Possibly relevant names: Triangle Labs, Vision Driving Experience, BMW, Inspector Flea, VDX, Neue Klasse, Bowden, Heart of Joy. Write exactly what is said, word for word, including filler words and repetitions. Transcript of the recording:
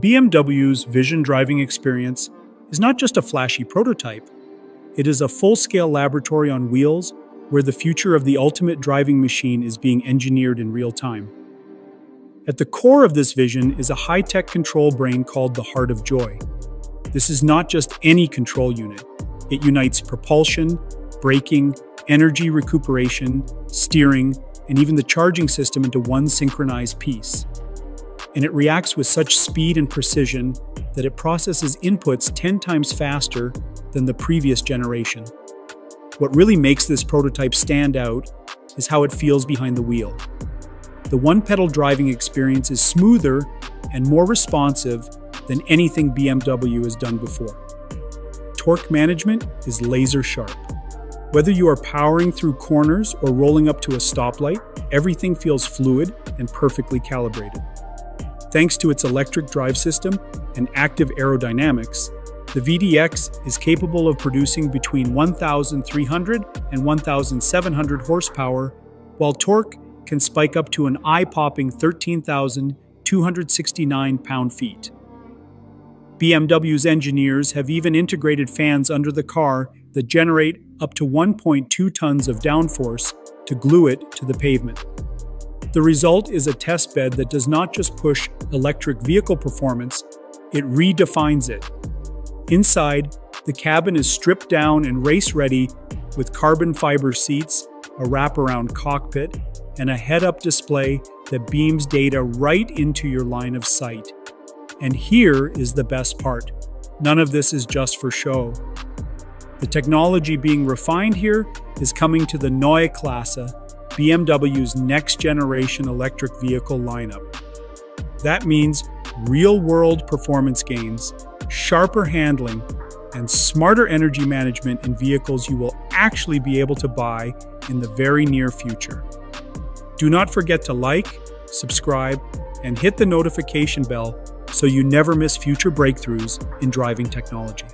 B M W's Vision driving experience is not just a flashy prototype, it is a full-scale laboratory on wheels where the future of the ultimate driving machine is being engineered in real time. At the core of this vision is a high-tech control brain called the Heart of Joy. This is not just any control unit. It unites propulsion, braking, energy recuperation, steering, and even the charging system into one synchronized piece. And it reacts with such speed and precision that it processes inputs ten times faster than the previous generation. What really makes this prototype stand out is how it feels behind the wheel. The one-pedal driving experience is smoother and more responsive than anything B M W has done before. Torque management is laser sharp. Whether you are powering through corners or rolling up to a stoplight, everything feels fluid and perfectly calibrated. Thanks to its electric drive system and active aerodynamics, the V D X is capable of producing between one thousand three hundred and one thousand seven hundred horsepower, while torque can spike up to an eye-popping thirteen thousand two hundred sixty-nine pound-feet. B M W's engineers have even integrated fans under the car that generate up to one point two tons of downforce to glue it to the pavement. The result is a test bed that does not just push electric vehicle performance, it redefines it. Inside, the cabin is stripped down and race-ready with carbon fiber seats, a wraparound cockpit, and a head-up display that beams data right into your line of sight. And here is the best part. None of this is just for show. The technology being refined here is coming to the Neue Klasse, B M W's next-generation electric vehicle lineup. That means real-world performance gains, sharper handling, and smarter energy management in vehicles you will actually be able to buy in the very near future. Do not forget to like, subscribe, and hit the notification bell so you never miss future breakthroughs in driving technology.